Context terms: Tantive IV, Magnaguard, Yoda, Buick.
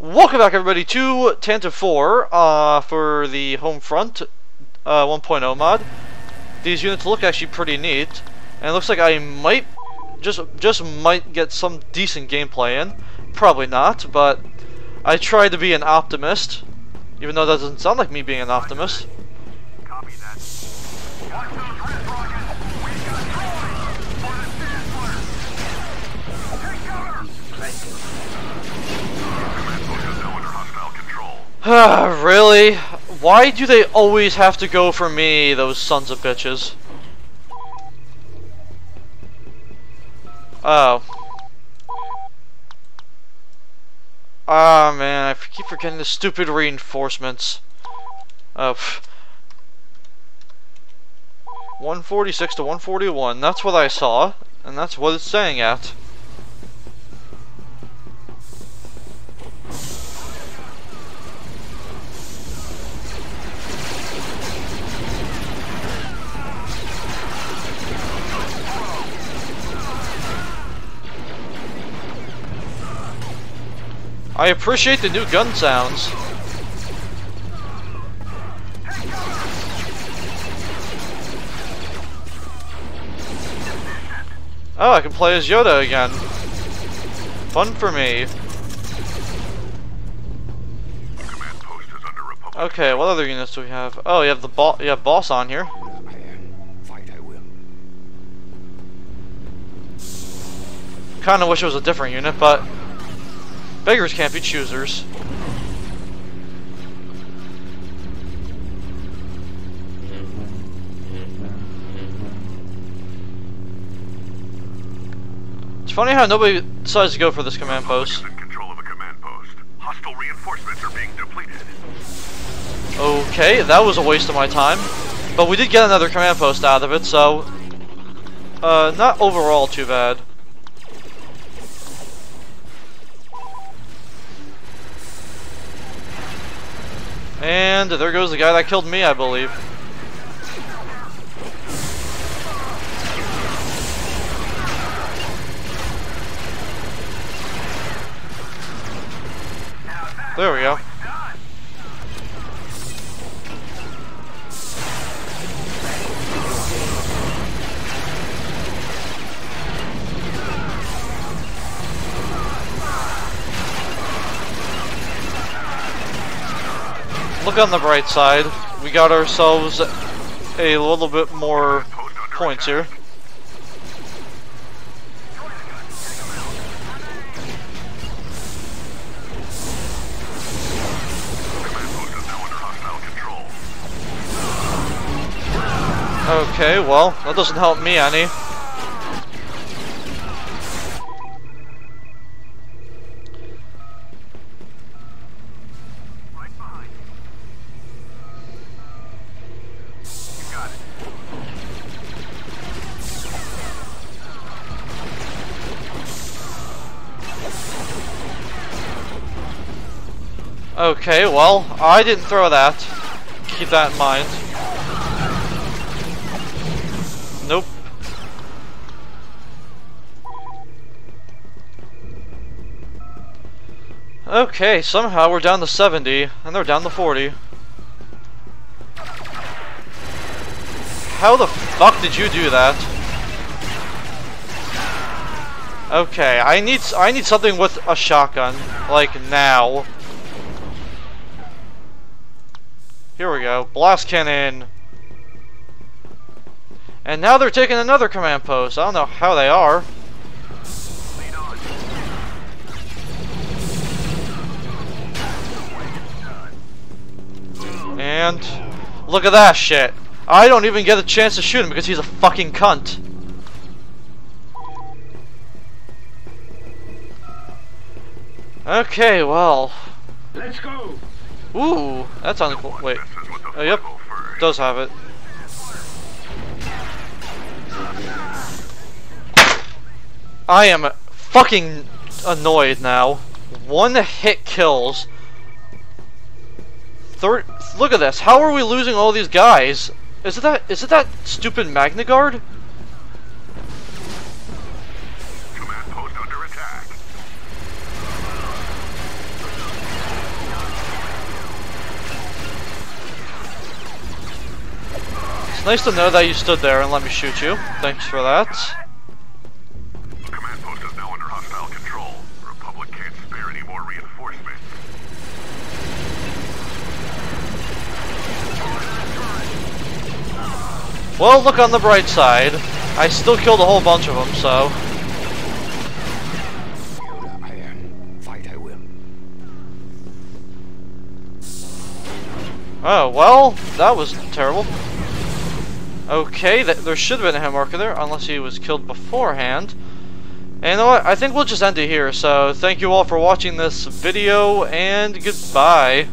Welcome back, everybody, to Tantive IV for the home front 1.0 mod. These units look actually pretty neat, and it looks like I might just might get some decent gameplay in. Probably not, but I tried to be an optimist, even though that doesn't sound like me being an optimist. Copy that. Watch those red rockets. We got trolling for the Sandler. Take cover. Really? Why do they always have to go for me, those sons of bitches? Oh. Ah, man, I keep forgetting the stupid reinforcements. Oh, 146 to 141, that's what I saw, and that's what it's saying at. I appreciate the new gun sounds. Oh, I can play as Yoda again. Fun for me. Okay, what other units do we have? Oh, you have the boss on here. Kinda wish it was a different unit, but beggars can't be choosers. It's funny how nobody decides to go for this command post. In control of a command post. Hostile reinforcements are being depleted. Okay, that was a waste of my time, but we did get another command post out of it, so not overall too bad. And there goes the guy that killed me, I believe. There we go. Look on the bright side, we got ourselves a little bit more points here. Okay, well, that doesn't help me any. Okay, well, I didn't throw that. Keep that in mind. Nope. Okay, somehow we're down to 70, and they're down to 40. How the fuck did you do that? Okay, I need something with a shotgun, like now. Here we go, blast cannon. And now they're taking another command post. I don't know how they are. And look at that shit. I don't even get a chance to shoot him because he's a fucking cunt. Okay, well. Let's go. Ooh, that sounds cool. Wait. Oh, yep. Does have it. I am fucking annoyed now. One hit kills. Look at this. How are we losing all these guys? Is it that stupid Magnaguard? Command post under attack. Nice to know that you stood there and let me shoot you. Thanks for that. The command post is now under hostile control. The Republic can't spare any more reinforcements. Well, look on the bright side. I still killed a whole bunch of them, so... Oh, well, that was terrible. Okay, there should have been a Hellmarker there, unless he was killed beforehand. And you know what, I think we'll just end it here, so thank you all for watching this video, and goodbye.